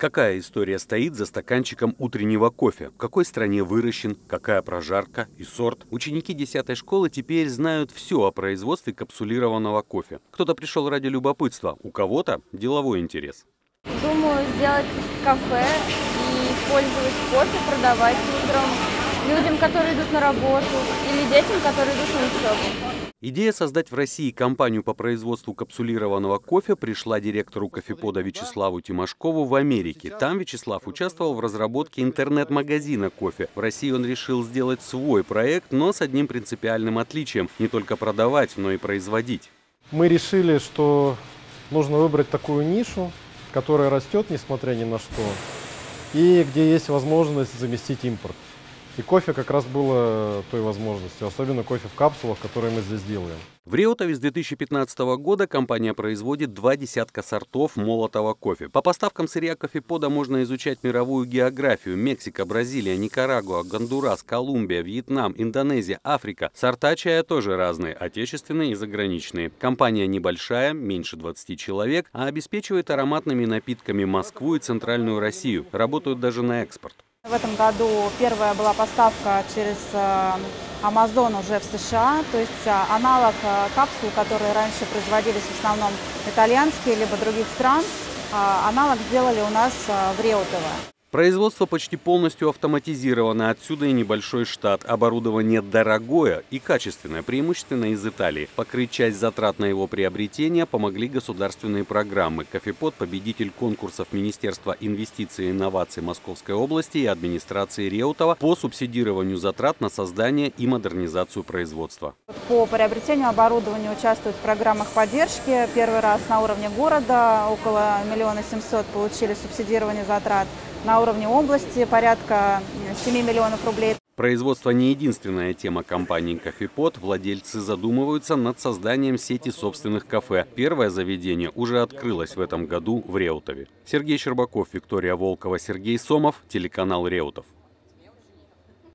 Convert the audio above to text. Какая история стоит за стаканчиком утреннего кофе? В какой стране выращен? Какая прожарка и сорт? Ученики 10 школы теперь знают все о производстве капсулированного кофе. Кто-то пришел ради любопытства, у кого-то деловой интерес. Думаю, сделать кафе и пользоваться кофе, продавать утром людям, которые идут на работу, или детям, которые идут на учебу. Идея создать в России компанию по производству капсулированного кофе пришла директору кофепода Вячеславу Тимашкову в Америке. Там Вячеслав участвовал в разработке интернет-магазина кофе. В России он решил сделать свой проект, но с одним принципиальным отличием – не только продавать, но и производить. Мы решили, что нужно выбрать такую нишу, которая растет, несмотря ни на что, и где есть возможность заместить импорт. И кофе как раз было той возможностью, особенно кофе в капсулах, которые мы здесь делаем. В Реутове с 2015 года компания производит 2 десятка сортов молотого кофе. По поставкам сырья кофепода можно изучать мировую географию. Мексика, Бразилия, Никарагуа, Гондурас, Колумбия, Вьетнам, Индонезия, Африка. Сорта чая тоже разные, отечественные и заграничные. Компания небольшая, меньше 20 человек, а обеспечивает ароматными напитками Москву и Центральную Россию. Работают даже на экспорт. В этом году первая была поставка через Amazon уже в США, то есть аналог капсул, которые раньше производились в основном итальянские либо других стран, аналог сделали у нас в Реутово. Производство почти полностью автоматизировано, отсюда и небольшой штат. Оборудование дорогое и качественное, преимущественно из Италии. Покрыть часть затрат на его приобретение помогли государственные программы. Кофепод – победитель конкурсов Министерства инвестиций и инноваций Московской области и администрации Реутова по субсидированию затрат на создание и модернизацию производства. По приобретению оборудования участвуют в программах поддержки. Первый раз на уровне города около 1 700 000 получили субсидирование затрат. На уровне области порядка 7 миллионов рублей. Производство не единственная тема компании «Кофепод». Владельцы задумываются над созданием сети собственных кафе. Первое заведение уже открылось в этом году в Реутове. Сергей Щербаков, Виктория Волкова, Сергей Сомов, телеканал Реутов.